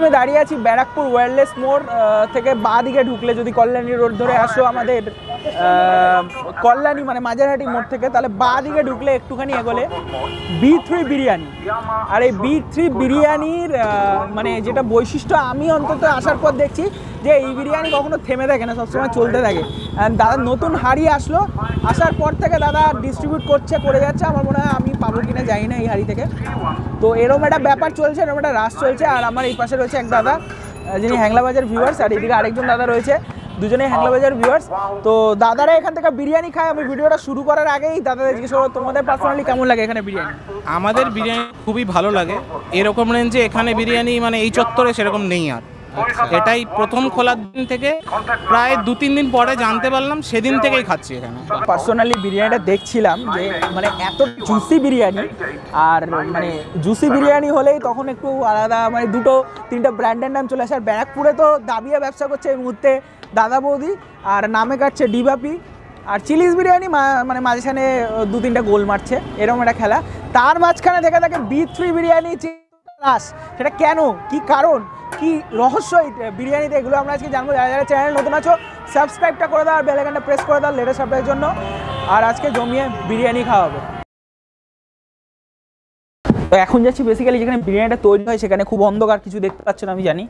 আমি দাঁড়িয়ে আছি ব্যারাকপুর ওয়্যারলেস মোড় থেকে বাঁদিকে ঢুকলে যদি কল্যাণী রোড ধরে আসো আমাদের কল্যাণী মানে মাঝারহাটি মোড় থেকে, তাহলে বাঁদিকে ঢুকলে একটুখানি এগোলে B3 বিরিয়ানি। আর এই B3 বিরিয়ানির মানে যেটা বৈশিষ্ট্য আমি অন্তত আসার পর দেখছি যে এই বিরিয়ানি কখনো থেমে থাকে না, সবসময় চলতে থাকে। দাদা নতুন হাঁড়ি আসলো, আসার পর থেকে দাদা ডিস্ট্রিবিউট করে যাচ্ছে। আমার মনে হয় আমি পাবো কিনা যাই না এই হাঁড়ি থেকে। তো এরকম একটা ব্যাপার চলছে, এরকম একটা রাশ চলছে। আর আমার এই পাশে রয়েছে এক দাদা যিনি হ্যাংলাবাজার ভিউয়ার্স, আর এদিকে আরেকজন দাদা রয়েছে, দুজনেই হ্যাংলাবাজার ভিউয়ার্স। তো দাদারা এখান থেকে বিরিয়ানি খায়। আমি ভিডিওটা শুরু করার আগেই দাদাদের জিজ্ঞেস করবো তোমাদের পার্সোনালি কেমন লাগে এখানে বিরিয়ানি? আমাদের বিরিয়ানি খুবই ভালো লাগে। এরকম রেঞ্জে এখানে বিরিয়ানি মানে এই চত্বরে সেরকম নেই। আর এটাই প্রথম খোলার দিন থেকে প্রায় দু তিন দিন পরে জানতে পারলাম, সেদিন থেকেই খাচ্ছি এখানে। পার্সোনালি বিরিয়ানিটা দেখছিলাম যে মানে এত জুসি বিরিয়ানি, আর মানে জুসি বিরিয়ানি হলেই তখন একটু আলাদা মানে দুটো তিনটা ব্র্যান্ডের নাম চলে আসে। আর ব্যারাকপুরে তো দাবিয়ে ব্যবসা করছে এই মুহূর্তে দাদা বৌদি, আর নামে কাটছে ডি বাপি। আর চিলিজ বিরিয়ানি মানে মাঝখানে দু তিনটা গোল মারছে, এরকম একটা খেলা। তার মাঝখানে দেখা থাকে B3 বিরিয়ানি রাস। সেটা কেন, কি কারণ, কি রহস্য বিরিয়ানিতে, এগুলো আমরা আজকে জানবো। যারা যারা চ্যানেল নতুন আছো সাবস্ক্রাইবটা করে দাও, আর বেল আইকনটা প্রেস করে দাও লেটেস্ট আপডেটের জন্য। আর আজকে জমিয়ে বিরিয়ানি খাওয়া হবে। তো এখন যাচ্ছি বেসিক্যালি যেখানে বিরিয়ানিটা তৈরি হয়, সেখানে খুব অন্ধকার, কিছু দেখতে পাচ্ছ না আমি জানি।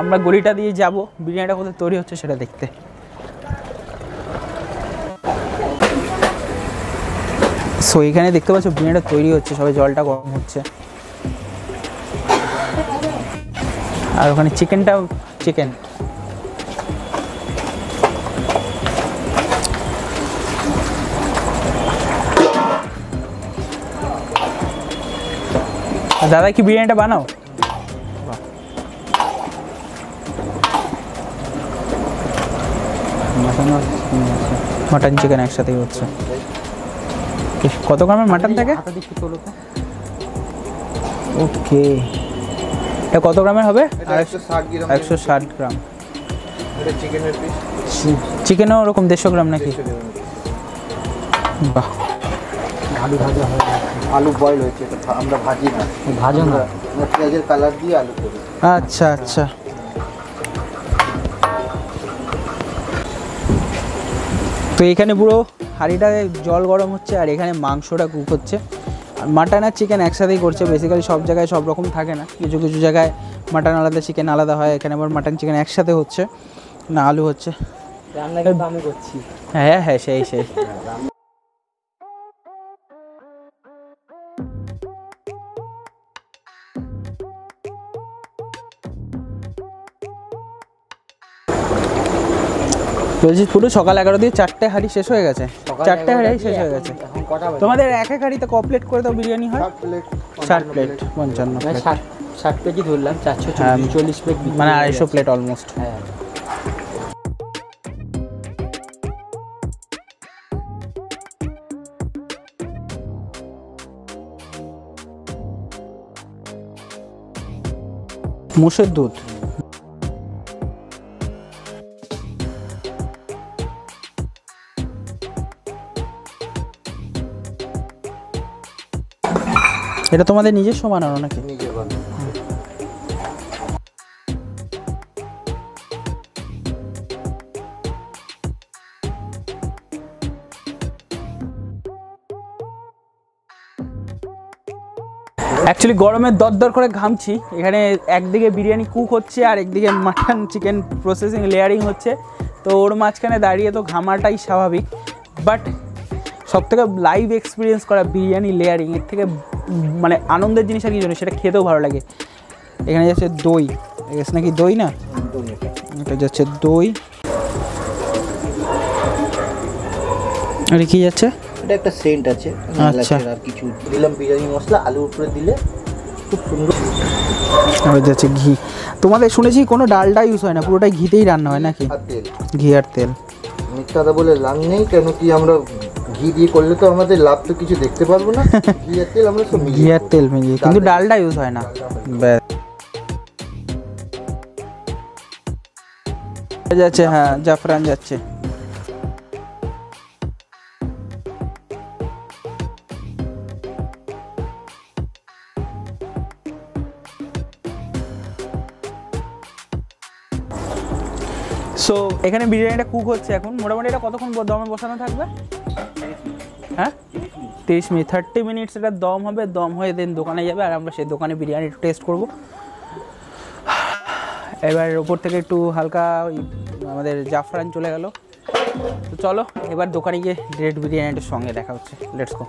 আমরা গলিটা দিয়ে যাব, বিরিয়ানিটা কোথায় তৈরি হচ্ছে সেটা দেখতে। সো এখানে দেখতে পাচ্ছ বিরিয়ানিটা তৈরি হচ্ছে, সবাই জলটা গরম হচ্ছে। আর ওখানে চিকেনটাও, চিকেন দাদা কি বিরিয়ানিটা বানাও? মাটন চিকেন একসাথেই হচ্ছে। কত গ্রামের মাটন থাকে? ওকে, এটা কত গ্রামের হবে? 160 গ্রাম। চিকেনও ওরকম 150 গ্রাম নাকি? বাহ, আলু ভাজা হয়, আলু বয়েল হয়েছে। এটা আমরা ভাজি না, ভাজা না, আমরা পেঁয়াজের কালার দিয়ে আলু করি। আচ্ছা আচ্ছা, তো এখানে পুরো হাঁড়িটাতে জল গরম হচ্ছে, আর এখানে মাংসটা কুক হচ্ছে। মাটন আর চিকেন একসাথেই করছে। বেসিক্যালি সব জায়গায় সব রকম থাকে না, কিছু কিছু জায়গায় মাটন আলাদা চিকেন আলাদা হয়। এখানে আবার মাটন চিকেন একসাথে হচ্ছে না, আলু হচ্ছে। হ্যাঁ হ্যাঁ, সেই সেই। বলছি পুরো সকাল 11 দিয়ে 4টে হাঁড়ি শেষ হয়ে গেছে। 4টে হাঁড়ি শেষ হয়ে গেছে। তোমাদের এক এক হাঁড়িতে কমপ্লিট করে দাও বিরিয়ানি হয়? 60 প্লেট 55 প্লেট 60 প্লেটই ধরলাম, 440 প্লেট মানে 250 প্লেট অলমোস্ট। হ্যাঁ, মোষের দুধ। এটা তোমাদের নিজস্ব বানানো নাকি? নিজে বানানো। অ্যাকচুয়ালি গরমে দরদর করে ঘামছি। এখানে একদিকে বিরিয়ানি কুক হচ্ছে, আর একদিকে মাটন চিকেন প্রসেসিং লেয়ারিং হচ্ছে। তো ওর মাঝখানে দাঁড়িয়ে তো ঘামাটাই স্বাভাবিক, বাট সবথেকে লাইভ এক্সপিরিয়েন্স করা বিরিয়ানি লেয়ারিং, এর থেকে মানে আনন্দের জিনিস আর কি জন্য, সেটা খেতেও ভালো লাগে। এখানে যাচ্ছে দই, এস নাকি দই না, এটা যাচ্ছে দই। আর কি যাচ্ছে? এটা একটা সেন্ট আছে। আচ্ছা, আর কিছু দিলাম বিরিয়ানি মশলা, আলু উপরে দিলে খুব সুন্দর। আর যাচ্ছে ঘি। তোমাদের শুনেছি কোনো ডালটা ইউজ হয় না, পুরোটাই ঘিতেই রান্না হয় নাকি? ঘি আর তেল। মিথ্যাটা বলে লাভ নেই, কেন কি আমরা ঘি দিয়ে করলে তো আমাদের লাভ তো কিছু দেখতে পারবো না। ঘি আর তেল আমরা সব মিলিয়ে, ঘি আর তেল মিলিয়ে, কিন্তু ডালটা ইউজ হয় না। ব্যাস যাচ্ছে। হ্যাঁ, জাফরান যাচ্ছে। সো এখানে বিরিয়ানিটা কুক হচ্ছে এখন। মোটামুটি এটা কতক্ষণ দমে বসানো থাকবে? হ্যাঁ 30 মিনিট, 30 মিনিটস এটা দম হবে। দম হয়ে দেন দোকানে যাবে আর আমরা সেই দোকানে বিরিয়ানি টেস্ট করব। এবার ওপর থেকে একটু হালকা ওই আমাদের জাফরান চলে গেল। তো চলো এবার দোকানে গিয়ে ডিরেক্ট বিরিয়ানিটার সঙ্গে দেখা হচ্ছে। Let's go.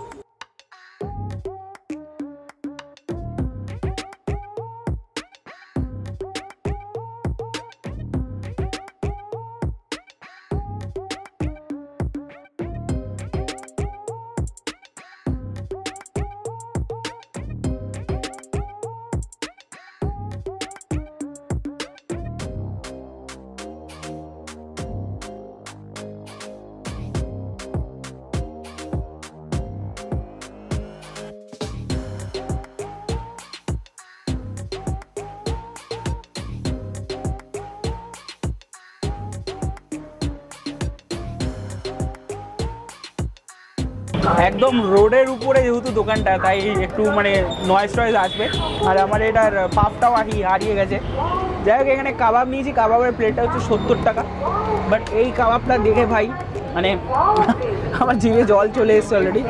একদম রোডের উপরে যেহেতু দোকানটা, তাই একটু মানে নয়েজ টয়েজ আসবে। আর আমার এটার পাপটাও হারিয়ে গেছে। যাই হোক, এখানে কাবাব নিয়েছি। কাবাবের প্লেটটা হচ্ছে 70 টাকা। বাট এই কাবাবটা দেখে ভাই মানে আমার জিভে জল চলে এসছে অলরেডি।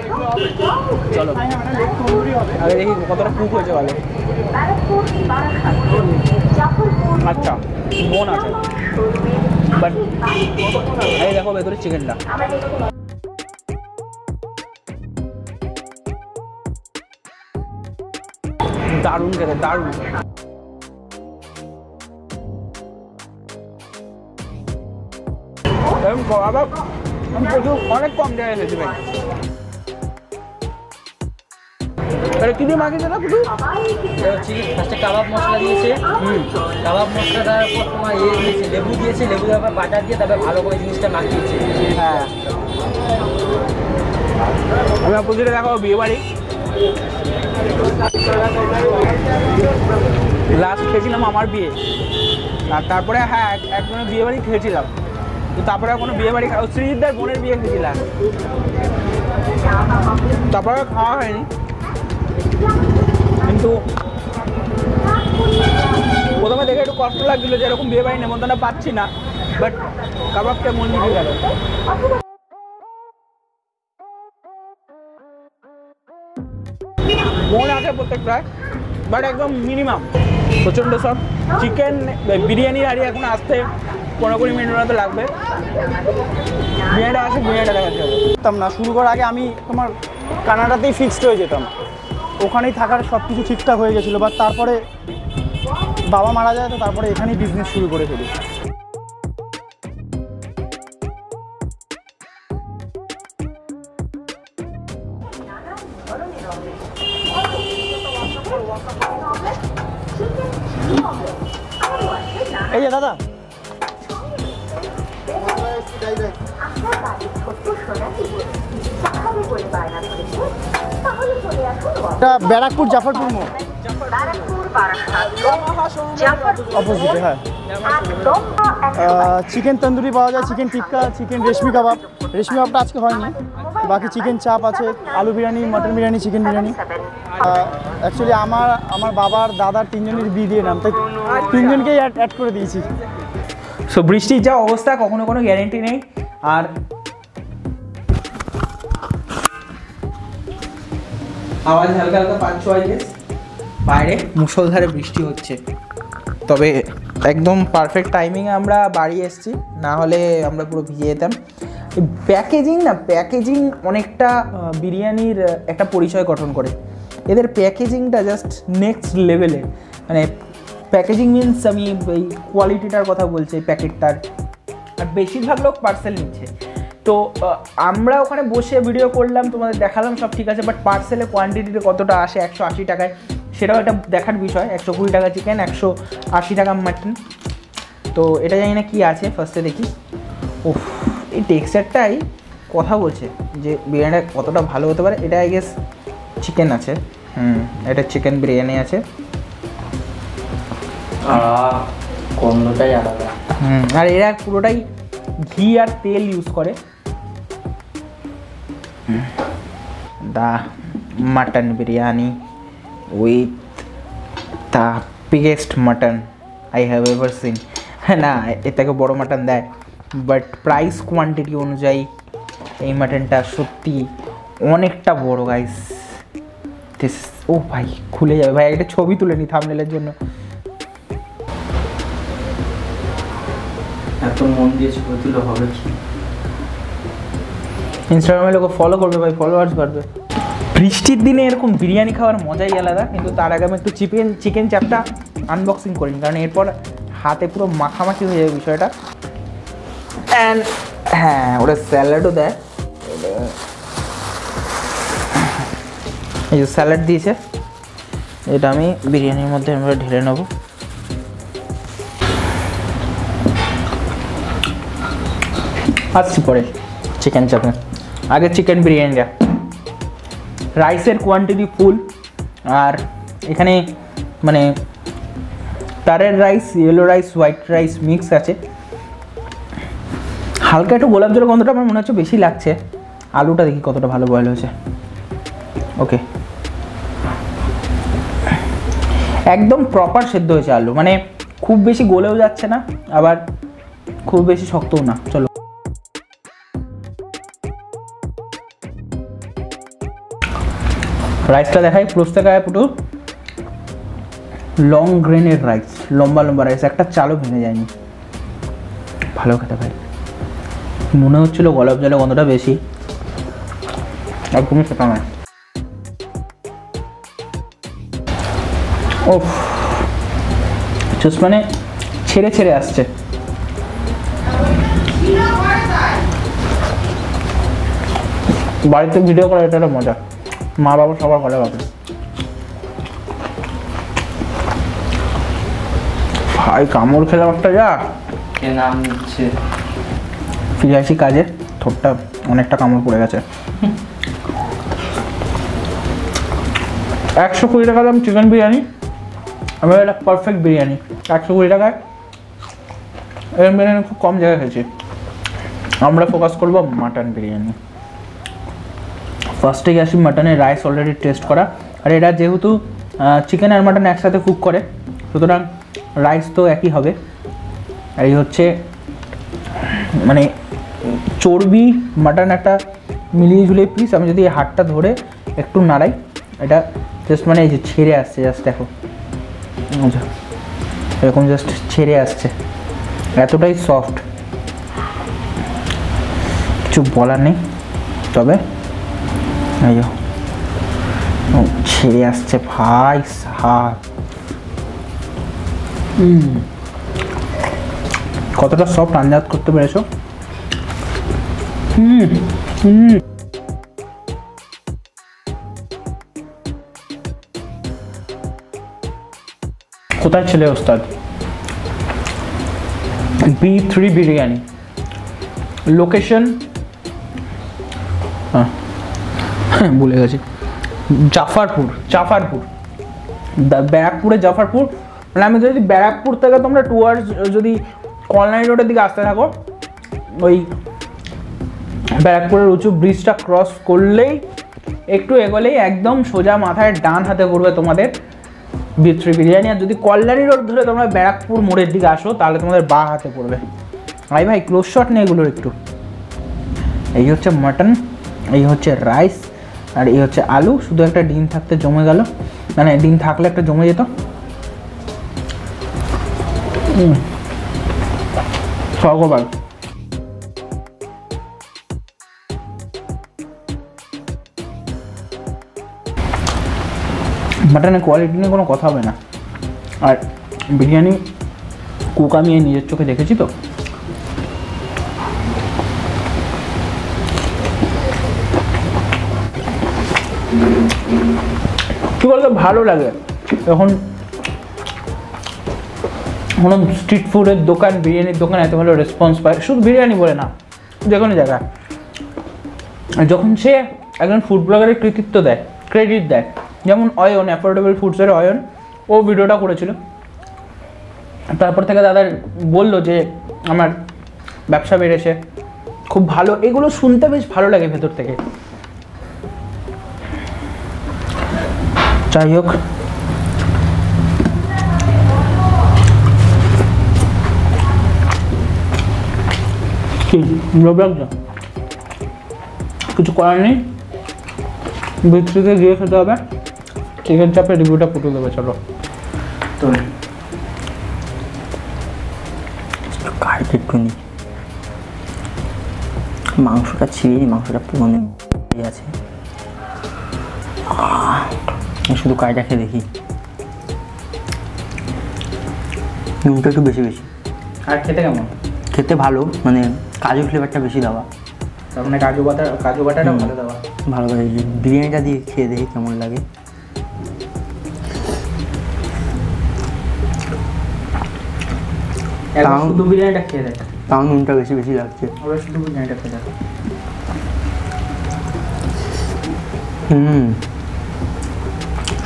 চলো আগে দেখি কতটা কুক হয়েছে। ভালো। আচ্ছা বোন আছে, বাট এই দেখো ভেতরে চিকেনটা। দারুণ খেতে, দারুণ। অনেক কম জায়গায় এনেছি ভাই। চিনি মাখিয়েছে না শুধু চিনি। ফার্স্টে কাবাব মশলা দিয়েছে, কাবাব মশলা দেওয়ার পর তোমার ইয়ে দিয়েছে, লেবু দিয়েছে। লেবু তারপর বাটার দিয়ে তারপরে ভালো করে জিনিসটা মাখিয়েছে। হ্যাঁ আমরা পুজোটা দেখাবো বিয়ে বাড়ি। লাস্ট খেয়েছিলাম আমার বিয়ে, আর তারপরে হ্যাঁ একজনের বিয়ে বাড়ি খেয়েছিলাম। তো তারপরে কোনো বিয়ে বাড়ি শ্রীজিৎদার বোনের বিয়ে খেয়েছিলাম, তারপরে খাওয়া হয়নি। কিন্তু প্রথমে দেখে একটু কষ্ট লাগছিল যে এরকম বিয়ে বাড়ি নেমন্তন্ন পাচ্ছি না, বাট কাবাবটা মন জিতে গেল। মন আছে প্রত্যেকটায়, বাট একদম মিনিমাম প্রচণ্ড সব। চিকেন বিরিয়ানি হারিয়ে এখন আসতে 15-20 মিনিট মতো লাগবে। বিরিয়ানিটা আসে, বিরিয়ানিটা দেখাতে হবে। যেতাম না শুরু করার আগে আমি তোমার কানাডাতেই ফিক্সড হয়ে যেতাম। ওখানেই থাকার সব কিছু ঠিকঠাক হয়ে গেছিলো, বাট তারপরে বাবা মারা যায়। তো তারপরে এখানেই বিজনেস শুরু করে ফেলি। এই যে দাদা, এটা ব্যারাকপুর জাফরপুর মোড়। চিকেন তন্দুরি পাওয়া যায়, চিকেন টিক্কা, চিকেন রেশমি কাবাব। রেশমি কাবাবটা আজকে হয়নি, বাকি চিকেন চাপ আছে, আলু biryani, mutton biryani, chicken biryani. Actually আমার বাবার দাদার তিনজনের বিয়ে দিয়ে নাম, তাই তিনজনকেই অ্যাড করে দিয়েছি। সো বৃষ্টির যা অবস্থা, কখনো কোনো গ্যারেন্টি নেই। আর আওয়াজ হালকা হালকা 5-6 আইছে। বাইরে মুষলধারে বৃষ্টি হচ্ছে, তবে একদম পারফেক্ট টাইমিংয়ে আমরা বাড়ি এসেছি, না হলে আমরা পুরো ভিজে যেতাম। প্যাকেজিং না, প্যাকেজিং অনেকটা বিরিয়ানির একটা পরিচয় গঠন করে। এদের প্যাকেজিংটা জাস্ট নেক্সট লেভেলে। মানে প্যাকেজিং মিনস আমি এই কোয়ালিটিটার কথা বলছি, প্যাকেটটার। আর বেশিরভাগ লোক পার্সেল নিচ্ছে। তো আমরা ওখানে বসে ভিডিও করলাম, তোমাদের দেখালাম, সব ঠিক আছে, বাট পার্সেলের কোয়ান্টিটিটা কতটা আসে 180 টাকায়, সেটাও একটা দেখার বিষয়। 120 টাকা চিকেন, 180 টাকা মাটন। তো এটা জানি না কী আছে, ফার্স্টে দেখি। ও এই টেক্সচারটাই কথা বলছে যে বিরিয়ানিটা কতটা ভালো হতে পারে। এটা আই গেস চিকেন আছে, এটা চিকেন বিরিয়ানি আছে। গন্ধটাই আলাদা। আর এরা পুরোটাই ঘি আর তেল ইউজ করে। The mutton biryani with the biggest mutton I have ever seen. না এটাকে বড় মাটন দেয়, বাট প্রাইস কোয়ান্টিটি অনুযায়ী এই মাটনটা সত্যি অনেকটা বড় গাইস। ও ভাই খুলে যাবে ভাই, একটা ছবি তুলে নি থাম্বনেলের জন্য। এত মন দিয়ে ছবি তুলে হবে কি? ইনস্টাগ্রামে লোকে ফলো করবে ভাই, ফলোয়ার্স বাড়বে। বৃষ্টির দিনে এরকম বিরিয়ানি খাওয়ার মজাই আলাদা। কিন্তু তার আগে আমি একটু চিকেন চাপটা আনবক্সিং করি, কারণ এরপর হাতে পুরো মাখামাখি হয়ে যাবে বিষয়টা। অ্যান্ড হ্যাঁ ওরা স্যালাডও দেয়, এই যে স্যালাড দিয়েছে, এটা আমি বিরিয়ানির মধ্যে আমরা ঢেলে নেব। আসছি পরে চিকেন চাপে, আগে চিকেন বিরিয়ানিটা। রাইসের কোয়ান্টিটি ফুল, আর এখানে মানে তারের rice, yellow rice, white rice mix আছে। হালকা একটু গোলাপ জলের গন্ধটা আমার মনে হচ্ছে বেশি লাগছে। আলুটা দেখি কতটা ভালো বয়েল হয়েছে। ওকে, একদম প্রপার সেদ্ধ হয়েছে আলু, মানে খুব বেশি গলেও যাচ্ছে না আবার খুব বেশি শক্তও না। চলো রাইসটা দেখাই। প্রস্তাকায় পুরো লং গ্রেনের রাইস, লম্বা লম্বা রাইস, একটা চালও ভেঙে যায়নি, ভালো খেতে ভাই। মনে হচ্ছিল গোলাপ জলের গন্ধটা বেশি, একদমই সেটা নয়। ও চুস মানে ছেড়ে ছেড়ে আসছে। বাড়িতে ভিডিও করা এটা একটা মজা, মা বাবা সবার ভালো পাবে ভাই। কামড় খেলাম একটা, যা নাম নিচ্ছে। ফিরে আসি কাজে, ঠোঁটটা অনেকটা কামড় পড়ে গেছে। 120 টাকা দাম চিকেন বিরিয়ানি, আমার এটা পারফেক্ট বিরিয়ানি। 120 টাকায় এরকম বিরিয়ানি খুব কম জায়গায় খেয়েছি। আমরা ফোকাস করবো মাটন বিরিয়ানি। ফার্স্টে আসি মাটনের রাইস অলরেডি টেস্ট করা, আর এটা যেহেতু চিকেন আর মাটন একসাথে কুক করে সুতরাং রাইস তো একই হবে। এই হচ্ছে মানে চর্বি মাটন একটা মিলিয়ে ঝুলিয়ে পিস। আমি যদি হাতটা ধরে একটু নাড়াই, এটা জাস্ট মানে এই যে ছেড়ে আসছে, জাস্ট দেখো এরকম জাস্ট ছেড়ে আসছে, এতটাই সফট, কিছু বলার নেই। তবে ছেড়ে আসছে ভাই সাহ, কতটা সফট আন্দাজ করতে পেরেছো। কোথায় ছেলে ওস্তাদ? B3 বিরিয়ানি, লোকেশন ভুলে গেছি, জাফরপুর, ব্যারাকপুরে জাফরপুর। মানে আমি যদি ব্যারাকপুর থেকে তোমরা টুয়ার্স যদি কল্যাণী রোডের দিকে আসতে থাকো, ওই ব্যারাকপুরের উঁচু ব্রিজটা ক্রস করলেই একটু এগোলেই একদম সোজা মাথায় ডান হাতে পড়বে তোমাদের B3 বিরিয়ানি। আর যদি কল্যাণী রোড ধরে তোমরা ব্যারাকপুর মোড়ের দিকে আসো তাহলে তোমাদের বা হাতে পড়বে। ভাই ভাই ক্লোজ শট নিয়ে এগুলোর একটু। এই হচ্ছে মাটন, এই হচ্ছে রাইস, আর এই হচ্ছে আলু। শুধু একটা ডিম থাকতে জমে গেল, মানে ডিম থাকলে একটা জমে যেত। ভগবান মাটনের কোয়ালিটি নিয়ে কোনো কথা হবে না। আর বিরিয়ানি কুক আমি নিজের চোখে দেখেছি তো, কী বলতো ভালো লাগে। এখন কোনো স্ট্রিট ফুডের দোকান, বিরিয়ানির দোকান এত ভালো রেসপন্স পায়, শুধু বিরিয়ানি বলে না, যে কোনো জায়গায় যখন সে একজন ফুড ব্লগারের কৃতিত্ব দেয়, ক্রেডিট দেয়, যেমন অয়ন, অ্যাফোর্ডেবল ফুডসের অয়ন, ও ভিডিওটা করেছিল। তারপর থেকে দাদা বললো যে আমার ব্যবসা বেড়েছে, খুব ভালো। এগুলো শুনতে বেশ ভালো লাগে ভেতর থেকে। যাই হোক দুর্ভাগ্য কিছু করার নেই, বিথ্রিতে গিয়ে খেতে হবে। চিকেন চাপের রিভিউটা পুটে দেবে। চলো তো একটুখানি মাংসটা ছিঁড়ে নি, মাংসটা পুরনো আছে, শুধু কাইটা খেয়ে দেখি। নুনটা একটু বেশি বেশি। আর খেতে কেমন? খেতে ভালো, মানে কাজু ফ্লেভারটা বেশি দেওয়া, তার মানে কাজু বাটাটা ভালো দেওয়া। ভালো করে বিরিয়ানিটা দিয়ে খেয়ে দেখি কেমন লাগে। শুধু বিরিয়ানিটা খেয়ে দেখ, তাও নুনটা বেশি বেশি লাগছে। শুধু বিরিয়ানিটা খেয়ে দেখ।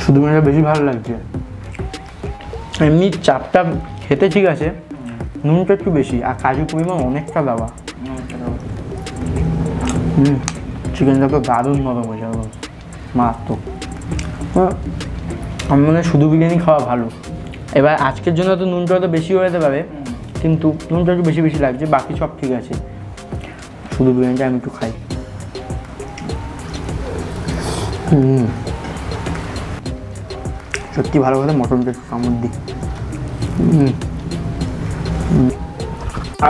শুধু বিরিয়ানিটা বেশি ভালো লাগছে। এমনি চাপটা খেতে ঠিক আছে, নুনটা একটু বেশি আর কাজু পরিমাণ অনেকটা দেওয়া। চিকেনটা তো দারুণ নরম হয়ে যাবে, মারাত্মক। আমি মানে শুধু বিরিয়ানি খাওয়া ভালো। এবার আজকের জন্য তো নুনটা হয়তো বেশি হয়ে যেতে পারে, কিন্তু নুনটা একটু বেশি বেশি লাগছে, বাকি সব ঠিক আছে। শুধু বিরিয়ানিটা আমি একটু খাই। সত্যি ভালো করে মটনটা একটু কামড় দিই।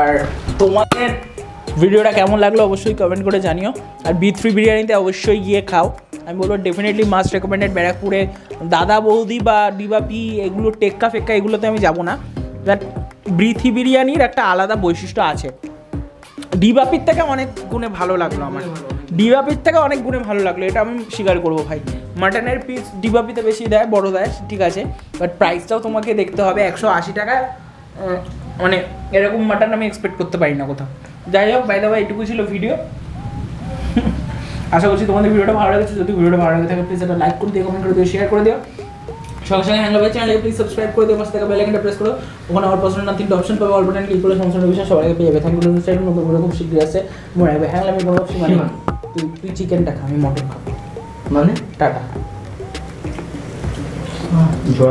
আর তোমাদের ভিডিওটা কেমন লাগলো অবশ্যই কমেন্ট করে জানিও। আর বি3 বিরিয়ানিতে অবশ্যই গিয়ে খাও। আমি বলবো ডেফিনেটলি মাস্ট রেকমেন্ডেড। ব্যারাকপুরে দাদা বৌদি বা ডি বাপি এগুলো টেক্কা এগুলোতে আমি যাব না। বাট বি3 বিরিয়ানির একটা আলাদা বৈশিষ্ট্য আছে, ডি বাপির থেকে অনেক গুণে ভালো লাগলো আমার। ডি বাপির থেকে অনেক গুণে ভালো লাগলো, এটা আমি স্বীকার করবো ভাই। মাটনের পিস ডি বাপিতে বেশি দেয়, বড়ো দেয় ঠিক আছে, বাট প্রাইসটাও তোমাকে দেখতে হবে। 180 টাকা, মানে এরকম মাটন আমি এক্সপেক্ট করতে পারি না কোথাও। যাই হোক, বাই দ্য ওয়ে এটুকু ছিল ভিডিও। আশা করছি তোমাদের ভিডিওটা ভালো লেগেছে। যদি ভিডিওটা ভালো লাগে থাকে প্লিজ একটা লাইক করে দিও, কমেন্ট করে দিও, শেয়ার করে দিও। সঙ্গে সঙ্গে হ্যাংলাভ চ্যানেলে প্লিজ সাবস্ক্রাইব করে দিও, পাশে থাকা বেল আইকনটা প্রেস করো। ওখানে আমার পছন্দের না 3টা অপশন পাবে, অল বাটন ক্লিক করলে সমস্ত বিষয় সবার আগে পেয়ে যাবে। Thank you for subscribing. নতুন ভিডিও খুব শীঘ্রই আসছে। মনে রাখবে হ্যাংলাভ এর অপশন মানে তুই চিকেনটা খা, আমি মটন খাবো, মানে টাটা।